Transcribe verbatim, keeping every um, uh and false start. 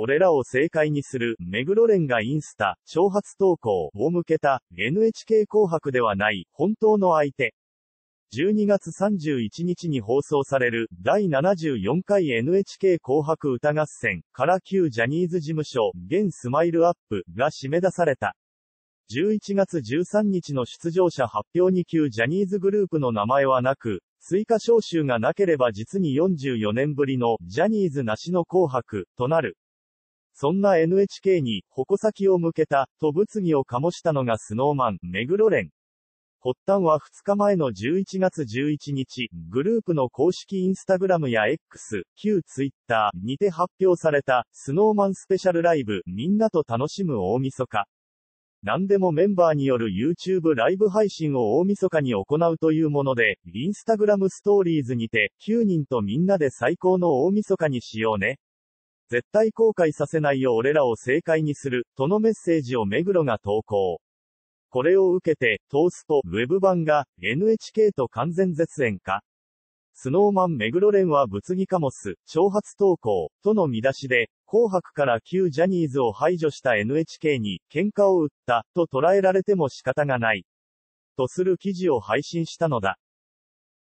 俺らを正解にする、目黒蓮がインスタ、挑発投稿を向けた、エヌエイチケー 紅白ではない、本当の相手。じゅうにがつさんじゅういちにちに放送される、だいななじゅうよんかい エヌエイチケー 紅白歌合戦から旧ジャニーズ事務所、現スマイルアップが締め出された。じゅういちがつじゅうさんにちの出場者発表に旧ジャニーズグループの名前はなく、追加招集がなければ実によんじゅうよねんぶりのジャニーズなしの紅白となる。そんな エヌエイチケー に矛先を向けたと物議を醸したのがスノーマン、目黒蓮。発端はふつかまえのじゅういちがつじゅういちにち、グループの公式インスタグラムや エックス、旧ツイッターにて発表されたスノーマンスペシャルライブみんなと楽しむ大晦日。何でもメンバーによる YouTube ライブ配信を大晦日に行うというもので、インスタグラムストーリーズにて、きゅうにんとみんなで最高の大晦日にしようね。絶対後悔させないよ俺らを正解にする、とのメッセージを目黒が投稿。これを受けて、東スポ、ウェブ版が、エヌエイチケー と完全絶縁か。スノーマン目黒蓮は物議かもす、挑発投稿、との見出しで、紅白から旧ジャニーズを排除した エヌエイチケー に喧嘩を売った、と捉えられても仕方がない。とする記事を配信したのだ。